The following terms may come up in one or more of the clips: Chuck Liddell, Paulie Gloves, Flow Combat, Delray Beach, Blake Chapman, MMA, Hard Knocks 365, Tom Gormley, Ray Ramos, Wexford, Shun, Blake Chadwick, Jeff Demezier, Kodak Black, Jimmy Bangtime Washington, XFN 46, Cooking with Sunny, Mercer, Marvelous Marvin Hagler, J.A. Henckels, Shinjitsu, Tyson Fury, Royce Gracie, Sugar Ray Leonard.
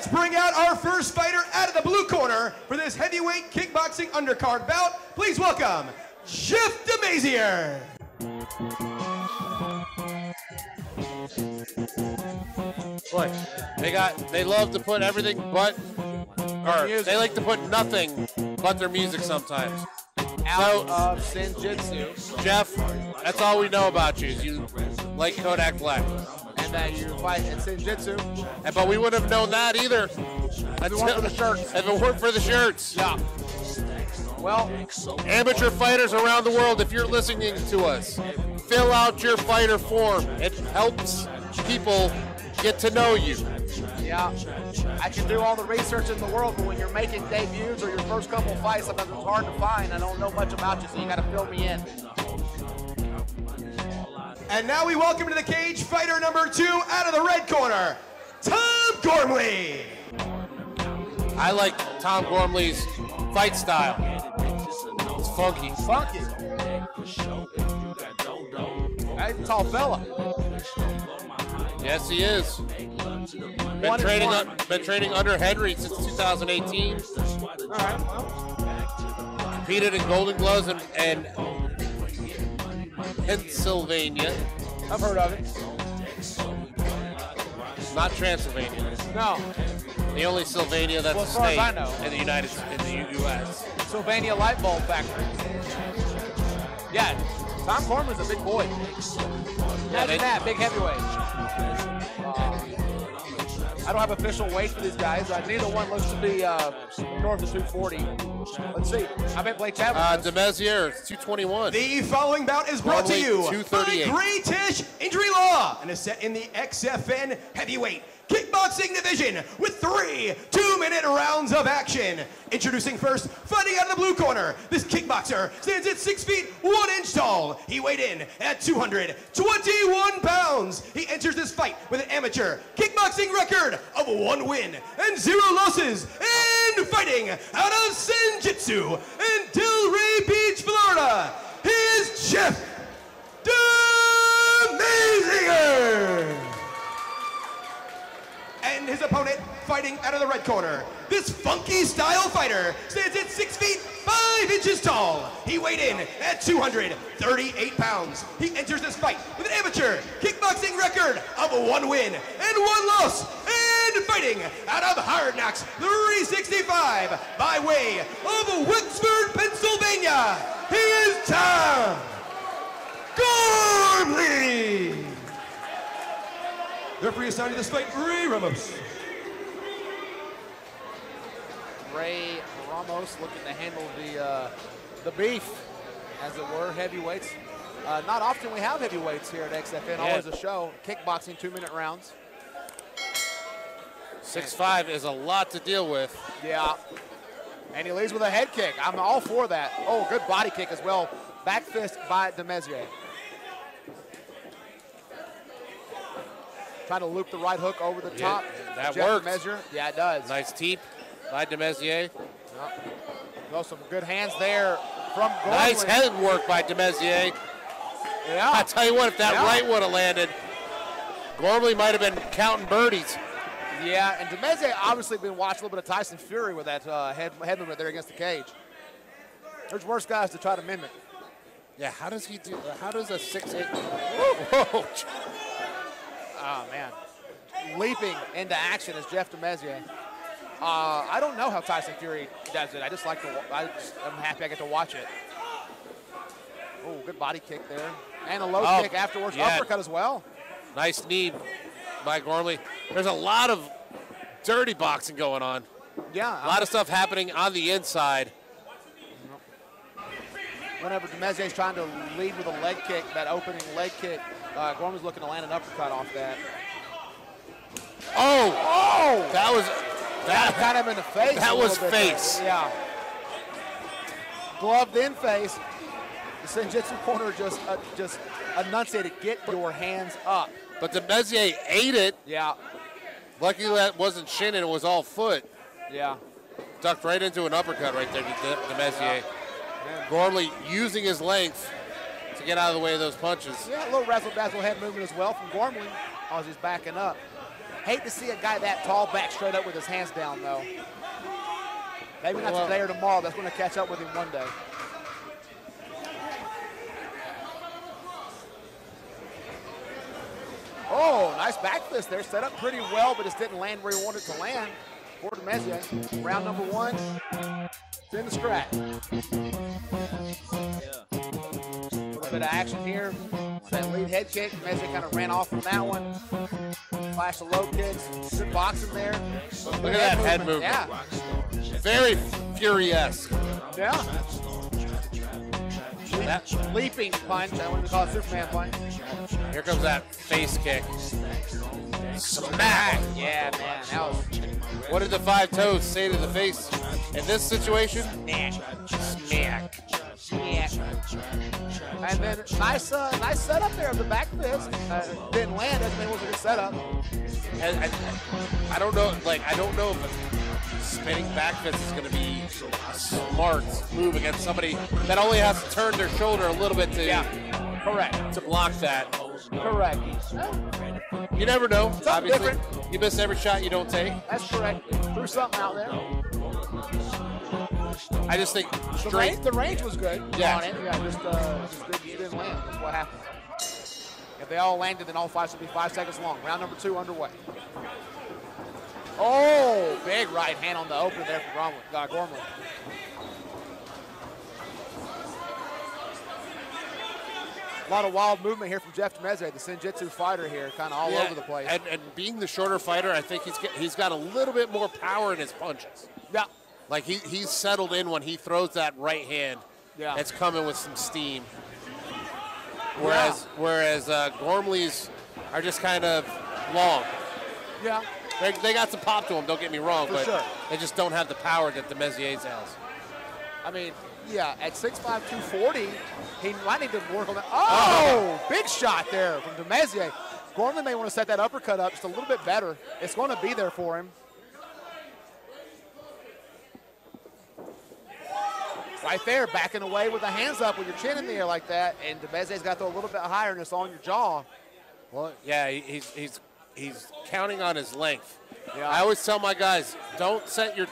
Let's bring out our first fighter out of the blue corner for this heavyweight kickboxing undercard bout. Please welcome Jeff Demezier. Look, they love to put everything but, or they like to put nothing but their music sometimes. Out of Shinjitsu. Jeff, that's all we know about you, is you like Kodak Black. And that you fight in Shinjitsu. And, but we wouldn't have known that either. If it weren't for the shirts. If it weren't for the shirts. Yeah. Well, amateur fighters around the world, if you're listening to us, fill out your fighter form. It helps people get to know you. Yeah, I can do all the research in the world, but when you're making debuts or your first couple fights, sometimes it's hard to find. I don't know much about you, so you got to fill me in. And now we welcome to the cage fighter number 2 out of the red corner, Tom Gormley. I like Tom Gormley's fight style. It's funky. Funky. That's a tall fella. Yes, he is. Been training under Henry since 2018. All right. Well. Competed in Golden Gloves and Pennsylvania. I've heard of it. Not Transylvania. No. The only Sylvania that's a state in the U.S. Sylvania Light Bulb Factory. Yeah. Tom Gormley's a big boy. Imagine that, big heavyweight. I don't have official weight for these guys. Neither one looks to be north of 240. Let's see. I bet Blake Chapman. Demezier, 221. The following bout is brought to you by Greatish Injury Law and is set in the XFN heavyweight kickboxing division with 3 2-minute rounds of action. Introducing first, fighting out of the blue corner, this kickboxer stands at 6'1" tall. He weighed in at 221 pounds. He enters this fight with an amateur kickboxing record of 1 win and 0 losses, and fighting out of Shinjitsu in Delray Beach, Florida, he is Jeff Demezier. And his opponent, fighting out of the red corner, this funky style fighter stands at 6'5" tall. He weighed in at 238 pounds. He enters this fight with an amateur kickboxing record of 1 win and 1 loss. And fighting out of Hard Knocks 365 by way of Wexford, Pennsylvania, he is Tom Gormley. Referee assigned to this fight, Ray Ramos. Ray Ramos looking to handle the beef, as it were, heavyweights. Not often we have heavyweights here at XFN, always a show. Kickboxing, 2-minute rounds. 6'5" is a lot to deal with. Yeah, and he leads with a head kick. I'm all for that. Oh, good body kick as well. Back fist by Demezier. Trying to loop the right hook over the top. That works. Measure. Yeah, it does. Nice teep by Demezier. Well, some good hands there from Gormley. Nice head work by Demezier. Yeah. I tell you what, if that right would have landed, Gormley might have been counting birdies. Yeah, and Demezier obviously been watching a little bit of Tyson Fury with that head movement there against the cage. There's worse guys to try to mimic. Yeah, how does he do? How does a 6'8"? Whoa. Oh, man. Leaping into action is Jeff Demezier. I don't know how Tyson Fury does it. I just like to, I'm happy I get to watch it. Oh, good body kick there. And a low kick afterwards. Yeah. Uppercut as well. Nice knee by Gormley. There's a lot of dirty boxing going on. Yeah. A lot of stuff happening on the inside. Whenever Demezier's trying to lead with a leg kick, that opening leg kick, Gormley's looking to land an uppercut off that. Oh! Oh! That was... That got him in the face. That was face. There. Yeah. Gloved in face. The Shinjitsu corner just enunciated, get your hands up. But Demezier ate it. Yeah. Lucky that wasn't shin and it was all foot. Yeah. Ducked right into an uppercut right there to Demezier. Yeah. Gormley using his length to get out of the way of those punches. Yeah, a little razzle-dazzle head movement as well from Gormley as he's backing up. Hate to see a guy that tall back straight up with his hands down, though. Maybe not today or tomorrow. That's going to catch up with him one day. Oh, nice back fist there. Set up pretty well, but just didn't land where he wanted to land. For Demezier, round number one, it's in the scratch. Yeah. A little bit of action here. That lead head kick, Demezier kind of ran off from that one. Flash of low kicks, good boxing there. Look at that head movement. Yeah. Very Fury-esque. Yeah. That leaping punch, I wouldn't call it Superman punch. Here comes that face kick. Smack! Yeah, man. That was... What did the five toes say to the face in this situation? Smack. Smack. And then nice setup there of the back fist. Didn't land. That was a good setup. I don't know. Like I don't know if spinning back fist is going to be a smart move against somebody that only has to turn their shoulder a little bit to correct to block that. Correct. You never know. Something obviously different. You miss every shot you don't take. That's correct. Threw something out there. I just think straight. The range was good. Yeah. On it. Yeah, just didn't land. That's what happened. If they all landed, then all five should be 5 seconds long. Round number two underway. Oh, big right hand on the opener there for Gormley. A lot of wild movement here from Jeff Demezier, the Shinjitsu fighter here, kind of all over the place. And being the shorter fighter, I think he's got a little bit more power in his punches. Yeah. Like he's settled in when he throws that right hand. Yeah. It's coming with some steam. Whereas Gormley's are just kind of long. Yeah. They got some pop to them, don't get me wrong, but they just don't have the power that Demezier's has. I mean, yeah, at 6'5", 240, he might need to work on that. Oh, big shot there from Demezier. Gormley may want to set that uppercut up just a little bit better. It's going to be there for him. Right there, backing away with the hands up with your chin in the air like that, and Demezier's got to go a little bit higher and it's on your jaw. Well, yeah, he's counting on his length. Yeah. I always tell my guys, don't set your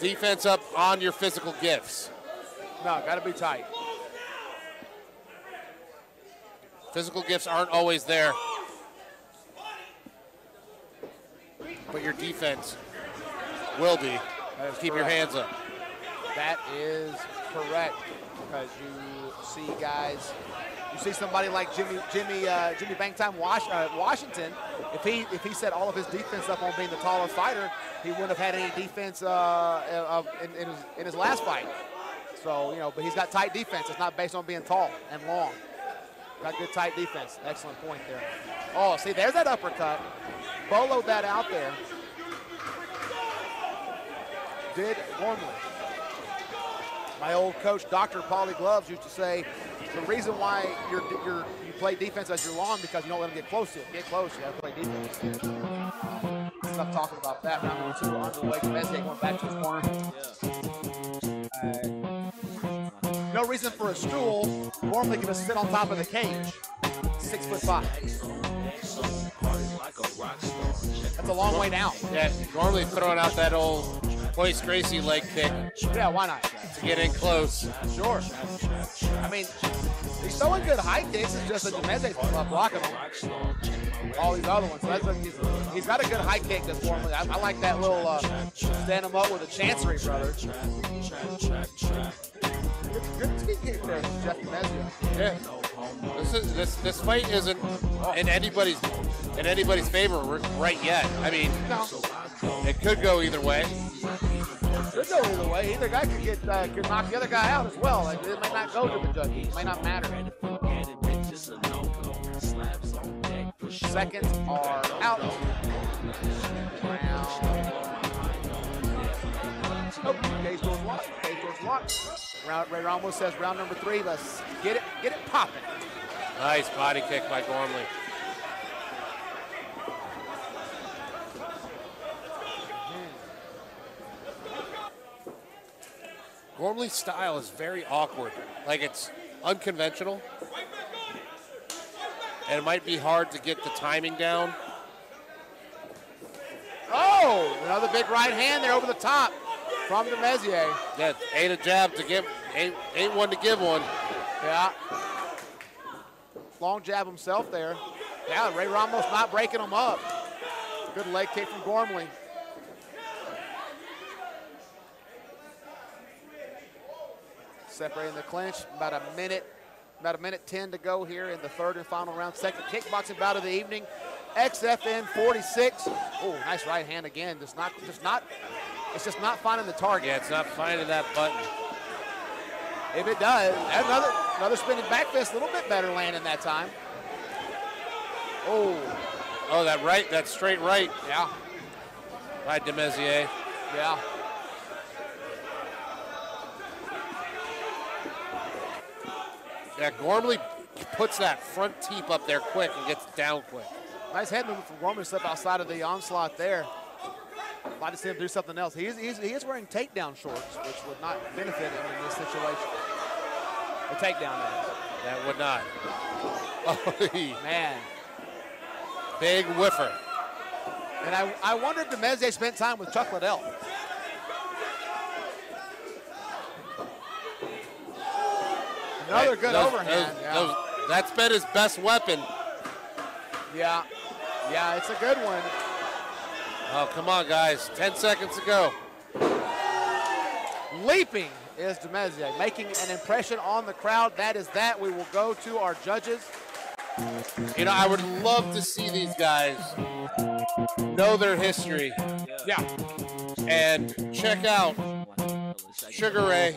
defense up on your physical gifts. No, gotta be tight. Physical gifts aren't always there, but your defense will be. Keep your hands up. That is correct, because you see somebody like Jimmy Bangtime Washington. If he set all of his defense up on being the tallest fighter, he wouldn't have had any defense in his last fight. So but he's got tight defense. It's not based on being tall and long. Got good tight defense. Excellent point there. Oh, see, there's that uppercut. Boloed that out there. Did Gormley. My old coach, Dr. Paulie Gloves, used to say, the reason why you play defense as you're long because you don't let them get close to it. Get close, you have to play defense. Stop talking about that. Round number two underway. Demezier going back to his corner. No reason for a stool. Gormley can just sit on top of the cage. 6'5". That's a long way down. Yeah, Gormley throwing out that old Royce Gracie leg kick. Yeah, why not? To get in close. Sure. I mean, he's throwing good high kicks. It's just that Demezier's blocking him. All these other ones. So that's what he's got a good high kick that's Gormley. I like that little stand him up with a chancery, brother. Good ski kick there, Jeff Demezier. Yeah. This fight isn't in anybody's favor right yet. I mean, it could go either way. Could go either way. Either guy could knock the other guy out as well. It may not go to the judges. It may not matter. Seconds are out. Cage door's locked. Cage door's locked. Ray Ramos says round number three. Let's get it popping. Nice body kick by Gormley. Gormley's style is very awkward. Like, it's unconventional. And it might be hard to get the timing down. Oh, another big right hand there over the top from Demezier. Yeah, eight a jab to give, eight one to give one. Yeah. Long jab himself there. Yeah, Ray Ramos not breaking him up. Good leg kick from Gormley. Separating the clinch, about a minute 10 to go here in the third and final round, second kickboxing bout of the evening. XFN 46. Oh, nice right hand again. It's just not finding the target. Yeah, it's not finding that button. If it does, another spinning back fist, a little bit better landing that time. Oh. Oh, that right, that straight right. Yeah. Right, Demezier. Yeah. Yeah, Gormley puts that front teep up there quick and gets down quick. Nice head movement from Gormley to slip outside of the onslaught there. I'd like to see him do something else. He is wearing takedown shorts, which would not benefit him in this situation. A takedown there. That would not. Oh, man. Big whiffer. And I wonder if Demezier spent time with Chuck Liddell. Another right. Good those, overhand. Those, yeah. That's been his best weapon. Yeah. Yeah, it's a good one. Oh, come on, guys. 10 seconds to go. Leaping is Demezier, making an impression on the crowd. That is that. We will go to our judges. You know, I would love to see these guys know their history. Yeah. And check out Sugar Ray.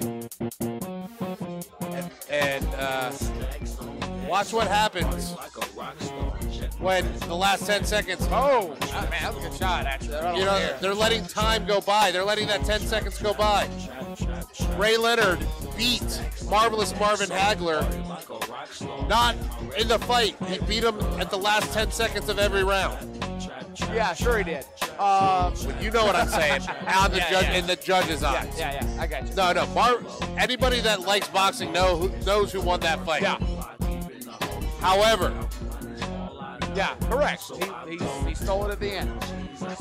And watch what happens when the last 10 seconds. Oh, man, that was a good shot, actually. You know, they're letting time go by. They're letting that 10 seconds go by. Ray Leonard beat Marvelous Marvin Hagler. Not in the fight. He beat him at the last 10 seconds of every round. Yeah, sure he did. You know what I'm saying. Out the judge, in the judge's eyes. Yeah, I got you. No, anybody that likes boxing knows who won that fight. Yeah. However. Yeah, correct. He stole it at the end.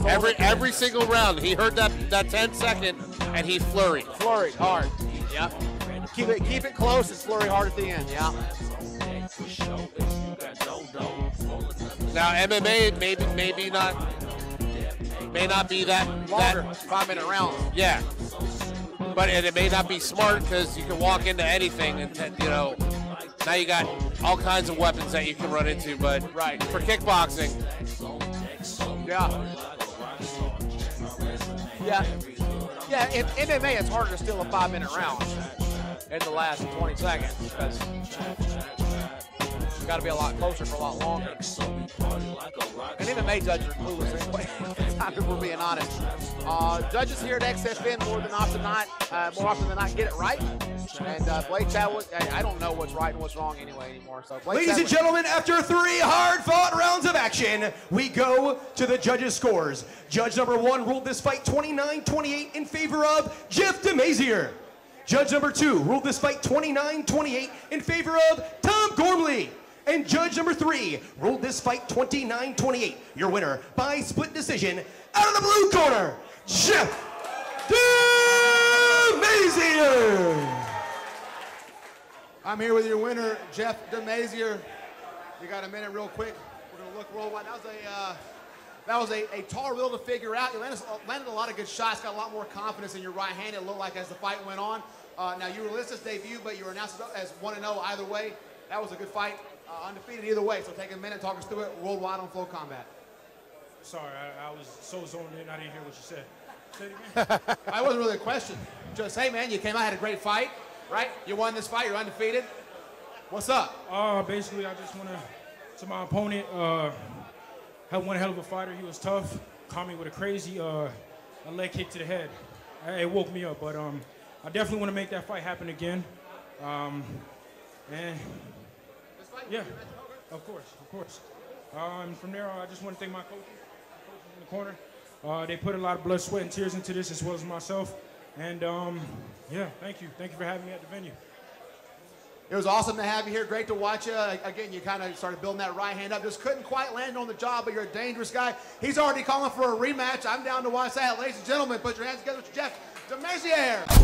Every single round, he heard that 10-second, and he flurried. Flurried hard. Yeah. Keep it close and flurry hard at the end. Yeah. Now MMA may not be that longer, that 5-minute round. Yeah. But it may not be smart because you can walk into anything and you know. Now you got all kinds of weapons that you can run into, but right for kickboxing. Yeah. In MMA, it's harder to steal a 5-minute round in the last 20 seconds because it's got to be a lot closer for a lot longer. And MMA judges are clueless anyway. If we're being honest, judges here at XFN more often than not get it right. And Blake Chadwick, I don't know what's right and what's wrong anymore. So Ladies and gentlemen, after 3 hard-fought rounds of action, we go to the judges' scores. Judge number 1 ruled this fight 29-28 in favor of Jeff Demezier. Judge number 2 ruled this fight 29-28 in favor of Tom Gormley. And judge number 3 ruled this fight 29-28. Your winner by split decision, out of the blue corner, Jeff Demezier. I'm here with your winner, Jeff Demezier. You got a minute real quick. We're gonna look worldwide. That was a tall riddle to figure out. You landed a lot of good shots, got a lot more confidence in your right hand, it looked like, as the fight went on. Now, you were listed as debut, but you were announced as 1-0 either way. That was a good fight, undefeated either way. So take a minute, talk us through it, worldwide on Flow Combat. Sorry, I was so zoned in, I didn't hear what you said. Say it again. I wasn't really a question. Just, hey man, you came out, had a great fight. Right? You won this fight, you're undefeated. What's up? Basically, I just want to my opponent, had one hell of a fighter. He was tough, caught me with a crazy leg kick to the head. It woke me up, but I definitely want to make that fight happen again. And yeah, of course. From there, I just want to thank my coaches in the corner. They put a lot of blood, sweat, and tears into this, as well as myself. And yeah, thank you for having me at the venue. It was awesome to have you here. Great to watch you. Again, you kind of started building that right hand up. Just couldn't quite land on the job, but you're a dangerous guy. He's already calling for a rematch. I'm down to watch that. Ladies and gentlemen, put your hands together for Jeff Demezier.